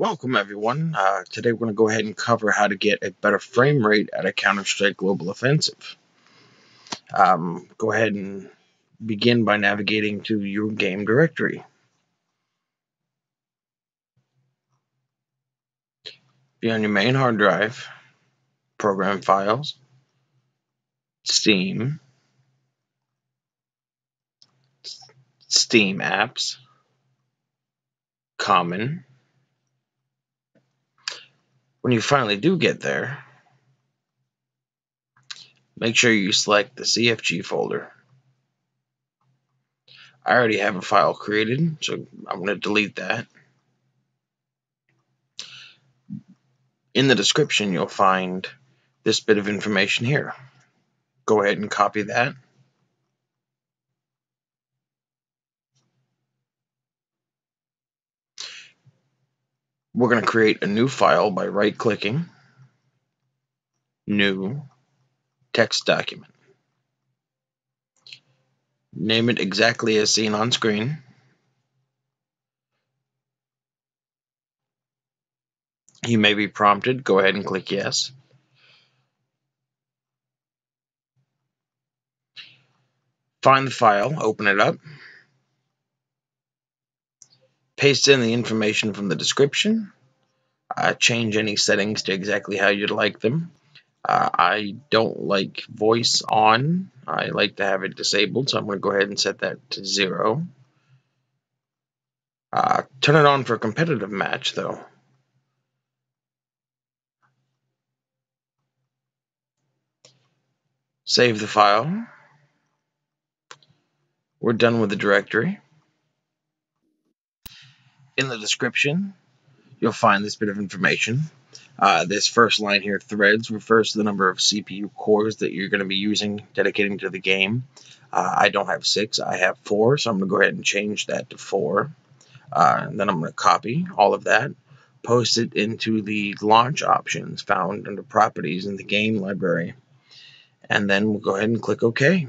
Welcome everyone. Today we're going to go ahead and cover how to get a better frame rate at a Counter-Strike Global Offensive. Go ahead and begin by navigating to your game directory. Be on your main hard drive, program files, Steam, Steam apps, common. When you finally do get there, make sure you select the CFG folder. I already have a file created, so I'm going to delete that. In the description, you'll find this bit of information here. Go ahead and copy that. We're going to create a new file by right-clicking, New, Text Document. Name it exactly as seen on screen. You may be prompted. Go ahead and click Yes. Find the file, open it up. Paste in the information from the description. Change any settings to exactly how you'd like them. I don't like voice on. I like to have it disabled, so I'm going to go ahead and set that to 0. Turn it on for a competitive match, though. Save the file. We're done with the directory. In the description, you'll find this bit of information. This first line here, threads, refers to the number of CPU cores that you're going to be using, dedicating to the game. I don't have 6, I have 4, so I'm going to go ahead and change that to 4. And then I'm going to copy all of that, post it into the launch options found under properties in the game library. And then we'll go ahead and click OK.